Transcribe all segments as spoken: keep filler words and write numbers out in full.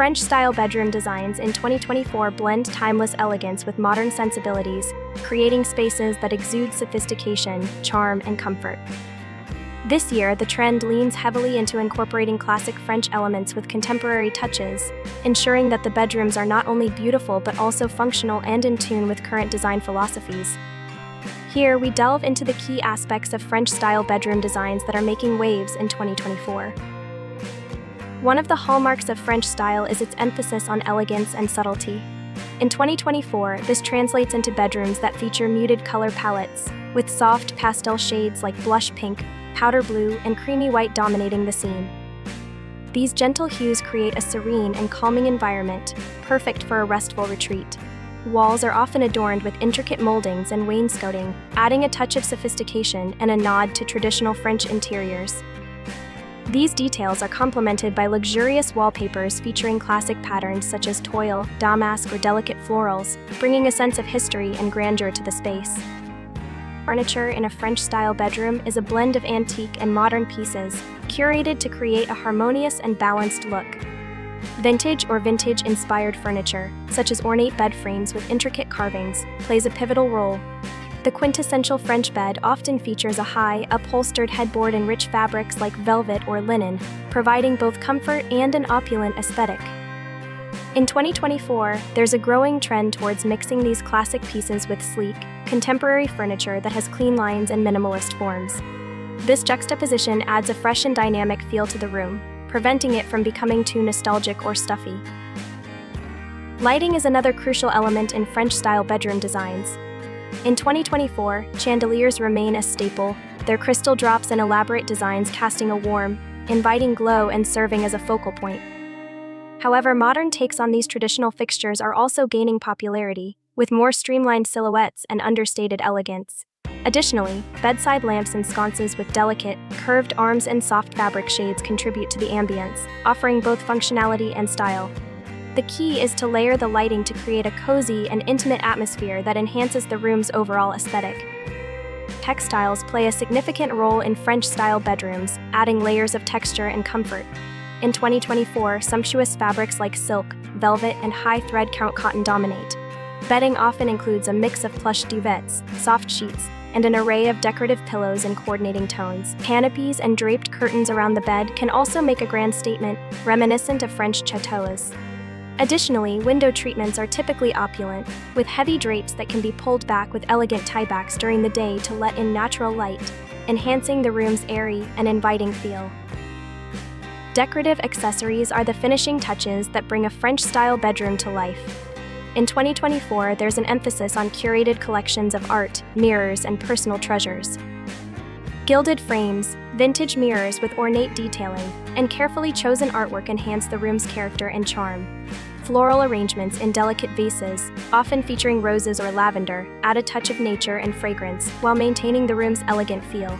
French-style bedroom designs in twenty twenty-four blend timeless elegance with modern sensibilities, creating spaces that exude sophistication, charm, and comfort. This year, the trend leans heavily into incorporating classic French elements with contemporary touches, ensuring that the bedrooms are not only beautiful but also functional and in tune with current design philosophies. Here, we delve into the key aspects of French-style bedroom designs that are making waves in twenty twenty-four. One of the hallmarks of French style is its emphasis on elegance and subtlety. In twenty twenty-four, this translates into bedrooms that feature muted color palettes, with soft pastel shades like blush pink, powder blue, and creamy white dominating the scene. These gentle hues create a serene and calming environment, perfect for a restful retreat. Walls are often adorned with intricate moldings and wainscoting, adding a touch of sophistication and a nod to traditional French interiors. These details are complemented by luxurious wallpapers featuring classic patterns such as toile, damask, or delicate florals, bringing a sense of history and grandeur to the space. Furniture in a French-style bedroom is a blend of antique and modern pieces, curated to create a harmonious and balanced look. Vintage or vintage-inspired furniture, such as ornate bed frames with intricate carvings, plays a pivotal role. The quintessential French bed often features a high, upholstered headboard and rich fabrics like velvet or linen, providing both comfort and an opulent aesthetic. In twenty twenty-four, there's a growing trend towards mixing these classic pieces with sleek, contemporary furniture that has clean lines and minimalist forms. This juxtaposition adds a fresh and dynamic feel to the room, preventing it from becoming too nostalgic or stuffy. Lighting is another crucial element in French-style bedroom designs. In twenty twenty-four, chandeliers remain a staple, their crystal drops and elaborate designs casting a warm, inviting glow and serving as a focal point. However, modern takes on these traditional fixtures are also gaining popularity, with more streamlined silhouettes and understated elegance. Additionally, bedside lamps and sconces with delicate, curved arms and soft fabric shades contribute to the ambience, offering both functionality and style. The key is to layer the lighting to create a cozy and intimate atmosphere that enhances the room's overall aesthetic. Textiles play a significant role in French-style bedrooms, adding layers of texture and comfort. In twenty twenty-four, sumptuous fabrics like silk, velvet, and high thread count cotton dominate. Bedding often includes a mix of plush duvets, soft sheets, and an array of decorative pillows in coordinating tones. Canopies and draped curtains around the bed can also make a grand statement, reminiscent of French chateaux. Additionally, window treatments are typically opulent, with heavy drapes that can be pulled back with elegant tiebacks during the day to let in natural light, enhancing the room's airy and inviting feel. Decorative accessories are the finishing touches that bring a French-style bedroom to life. In twenty twenty-four, there's an emphasis on curated collections of art, mirrors, and personal treasures. Gilded frames, vintage mirrors with ornate detailing, and carefully chosen artwork enhance the room's character and charm. Floral arrangements in delicate vases, often featuring roses or lavender, add a touch of nature and fragrance while maintaining the room's elegant feel.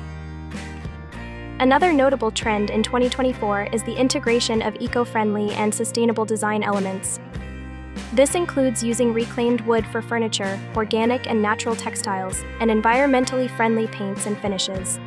Another notable trend in twenty twenty-four is the integration of eco-friendly and sustainable design elements. This includes using reclaimed wood for furniture, organic and natural textiles, and environmentally friendly paints and finishes.